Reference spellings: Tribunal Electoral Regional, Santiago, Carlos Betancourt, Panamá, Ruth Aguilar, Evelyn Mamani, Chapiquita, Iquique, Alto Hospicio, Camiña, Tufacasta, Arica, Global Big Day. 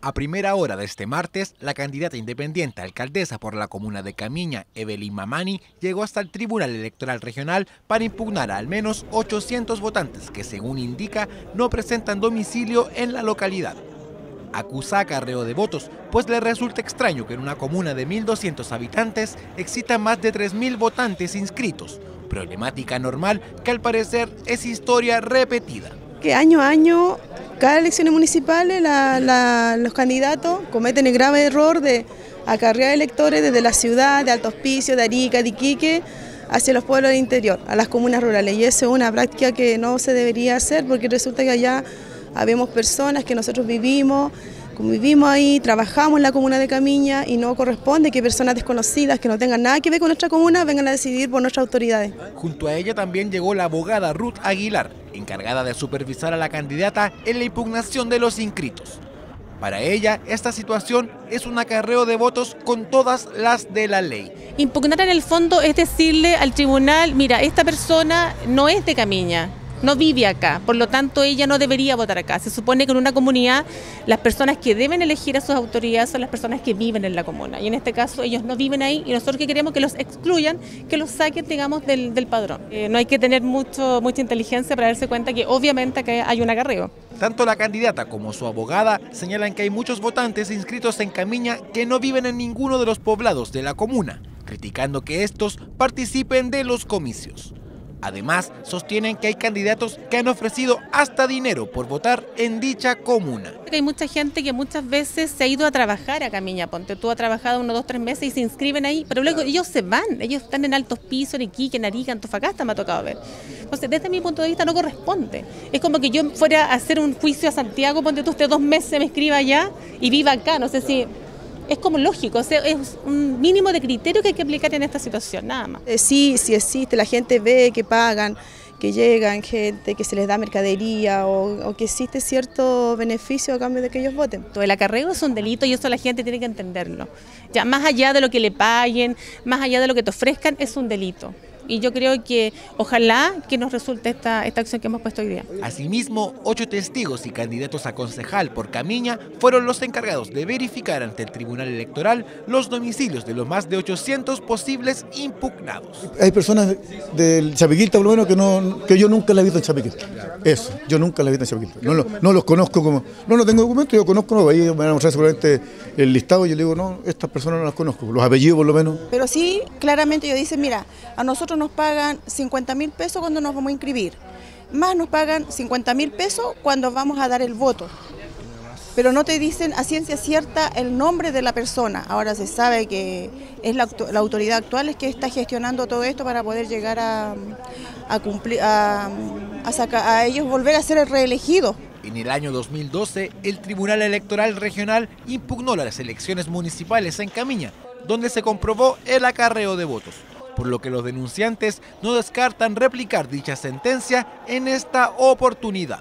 A primera hora de este martes, la candidata independiente a alcaldesa por la comuna de Camiña, Evelyn Mamani, llegó hasta el Tribunal Electoral Regional para impugnar a al menos 800 votantes que, según indica, no presentan domicilio en la localidad. Acusa acarreo de votos, pues le resulta extraño que en una comuna de 1.200 habitantes exista más de 3.000 votantes inscritos, problemática normal que al parecer es historia repetida. Que año a año, cada elecciones municipales, los candidatos cometen el grave error de acarrear electores desde la ciudad, de Alto Hospicio, de Arica, de Iquique, hacia los pueblos del interior, a las comunas rurales. Y eso es una práctica que no se debería hacer, porque resulta que allá habemos personas que nosotros vivimos, convivimos ahí, trabajamos en la comuna de Camiña, y no corresponde que personas desconocidas, que no tengan nada que ver con nuestra comuna, vengan a decidir por nuestras autoridades. Junto a ella también llegó la abogada Ruth Aguilar, encargada de supervisar a la candidata en la impugnación de los inscritos. Para ella, esta situación es un acarreo de votos con todas las de la ley. Impugnar en el fondo es decirle al tribunal: mira, esta persona no es de Camiña, no vive acá, por lo tanto ella no debería votar acá. Se supone que en una comunidad las personas que deben elegir a sus autoridades son las personas que viven en la comuna, y en este caso ellos no viven ahí, y nosotros que queremos que los excluyan, que los saquen, digamos, del padrón. No hay que tener mucha inteligencia para darse cuenta que obviamente acá hay un acarreo. Tanto la candidata como su abogada señalan que hay muchos votantes inscritos en Camiña que no viven en ninguno de los poblados de la comuna, criticando que estos participen de los comicios. Además, sostienen que hay candidatos que han ofrecido hasta dinero por votar en dicha comuna. Hay mucha gente que muchas veces se ha ido a trabajar a Camiña, ponte tú, ha trabajado uno, dos, tres meses y se inscriben ahí, pero luego ellos se van, ellos están en Alto Hospicio, en Iquique, en Arica, en Tufacasta, me ha tocado ver. Entonces, desde mi punto de vista no corresponde. Es como que yo fuera a hacer un juicio a Santiago, ponte tú, usted 2 meses me escriba allá y viva acá, no sé si... Es como lógico, o sea, es un mínimo de criterio que hay que aplicar en esta situación, nada más. Sí existe, la gente ve que pagan, que llegan gente, que se les da mercadería o que existe cierto beneficio a cambio de que ellos voten. El acarreo es un delito y eso la gente tiene que entenderlo. Ya más allá de lo que le paguen, más allá de lo que te ofrezcan, es un delito. Y yo creo que ojalá que nos resulte esta acción que hemos puesto hoy día. Asimismo, 8 testigos y candidatos a concejal por Camiña fueron los encargados de verificar ante el Tribunal Electoral los domicilios de los más de 800 posibles impugnados. Hay personas del Chapiquita, por lo menos, que yo nunca la he visto en Chapiquita. Eso, yo nunca la he visto en Chapiquita. No los conozco como... No tengo documentos, yo conozco, no, ahí me van a mostrar seguramente el listado y yo le digo, no, estas personas no las conozco, los apellidos por lo menos. Pero sí, claramente ellos dicen, mira, a nosotros nos pagan 50.000 pesos cuando nos vamos a inscribir, más nos pagan 50.000 pesos cuando vamos a dar el voto, pero no te dicen a ciencia cierta el nombre de la persona. Ahora se sabe que es la autoridad actual es que está gestionando todo esto para poder llegar a ellos volver a ser reelegidos. En el año 2012, el Tribunal Electoral Regional impugnó las elecciones municipales en Camiña, donde se comprobó el acarreo de votos, por lo que los denunciantes no descartan replicar dicha sentencia en esta oportunidad.